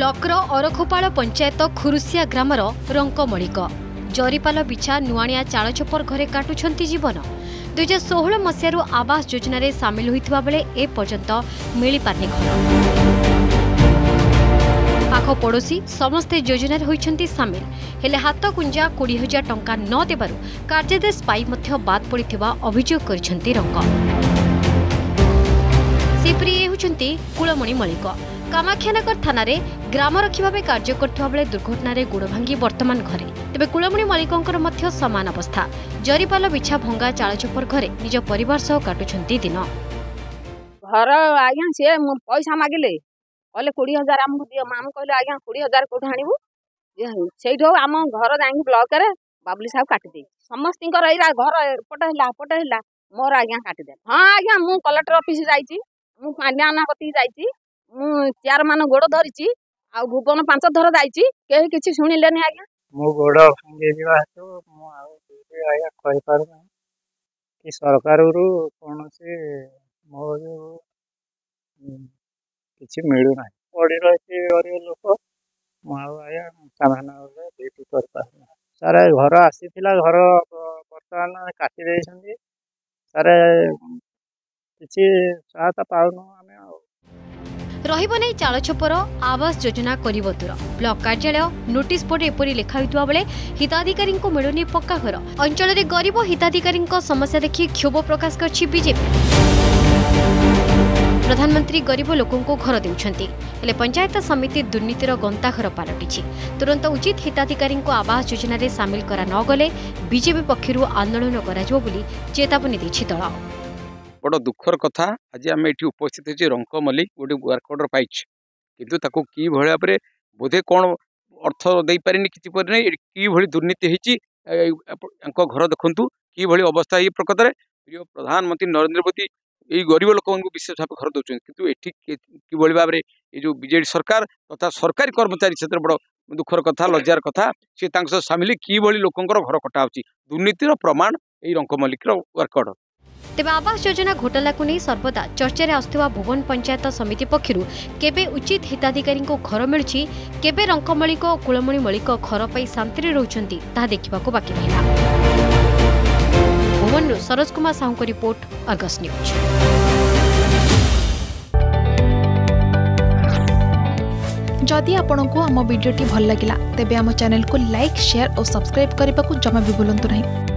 ବ୍ଲକର ଅରଖପାଳ ପଞ୍ଚାୟତ ଖୁରୁସିଆ ଗ୍ରାମର ରଙ୍କ ମଳିକ ଜରିପାଲ ବିଛା ନୁଆଣିଆ ଚାଳଛପର ଘରେ କାଟୁଛନ୍ତି ଜୀବନ। 2016 ମସିହାରୁ ଆବାସ ଯୋଜନାରେ ସାମିଲ ହୋଇଥିବା ବେଳେ ଏ ପର୍ଯ୍ୟନ୍ତ ମିଳିପାରିନି ଘର। ପାଖ ପଡ଼ୋଶୀ ସମସ୍ତେ ଯୋଜନାରେ ହୋଇଛନ୍ତି ସାମିଲ, ହେଲେ ହାତଗୁଞ୍ଜା 20,000 ଟଙ୍କା ନ ଦେବାରୁ କାର୍ଯ୍ୟାଦେଶ ପାଇ ମଧ୍ୟ ବାଦ ପଡ଼ିଥିବା ଅଭିଯୋଗ କରିଛନ୍ତି ରଙ୍କ। ସେପରି ଏ ହେଉଛନ୍ତି କୁଳମଣି ମଳିକ। कामाख्यानगर थाना रे ग्रामरक्षी भाव कार्य करथुवा बेले दुर्घटन गोड़ भांगी वर्तमान घरे। तेबे कुलमणी मलिकंकर मध्य समान अवस्था। जरीपाल बिछा भंगा चालचपर घरे निज परिवार सह काटुछंती दिन। घर आज्ञा से पैसा मागिले कहले 20,000 हमहु दियो। मामू कहले आज्ञा 20,000 कोठा आनिबु सेठो हम घर जाई ब्लॉक रे बाबली साहब काटि दे समस्तींकर एरा घर एपट हैला मोर आज्ञा काटि दे। हां आज्ञा मु कलेक्टर ऑफिस जाईची, मु पांड्याना कति जाईची, चार मान गोड़ धरी आ भुवन 5 थर जाइए कहीं किसी शुणिले आज्ञा मो गोड़ भांगी कि सरकार कौन से मो कि मिलूना पड़ी रही गरीब लोक मुझे समाधान सार घर आसी घर बर्तमान काटिदे सारे किसी सहायता पाऊन आम रही चालछपर आवास योजना करिबो दूर। ब्लॉक कार्यालय नोटिस बोर्ड एपरी लिखा होता बेले हिताधिकारी को मिलूनी पक्का घर। अंचल में गरीब हिताधिकारी समस्या देखि क्षोभ प्रकाश करछि बीजेपी। प्रधानमंत्री गरीब लोकों को घर देउछंती, हेले पंचायत समिति दुर्नीतिर गंताघर पालटिछि। तुरंत उचित हिताधिकारी को आवास योजना रे सामिल करा न गले बीजेपी पक्षरु आंदोलन कराजिबो बोली चेतावनी दैछि दल। बड़ दुखर कथा आज आम ये उपस्थित हो रंक मल्लिक गोटे वार्कअर्डर पाई किंतु ताको कि भाव बोधे कौन अर्थ दे पारे किसी पारे कि दुर्नीति होती घर देखु कि अवस्था ये प्रकृत में प्रिय प्रधानमंत्री नरेंद्र मोदी ये गरीब लोक विशेष भाव घर दौरान किंतु एठी कि भाव में ये जो बीजेपी सरकार तथा सरकारी कर्मचारी क्षेत्र बड़ दुखर कथा लज्जार कथा सी सहित सामिल कि लोक घर कटा हो दुर्नीतिर प्रमाण ये रंक मल्लिकर वार्कअर्डर। तेबे आवास योजना घोटाला को नहीं सर्वदा चर्चा आसुवा भुवन पंचायत समिति पक्षरु केबे उचित हिताधिकारी को घर मिलुछि, केबे रंक मलिक और कुलमणी मलिक घर पाई शांति रोचंती ता देखा बाकी रहा। भुवन सरोज कुमार साहू को रिपोर्ट, अर्गस न्यूज। जदि आपंक आम भिडी भल लगा तेब चैनल को लाइक शेयर और सब्सक्राइब करने को जमा भी भूलु नहीं।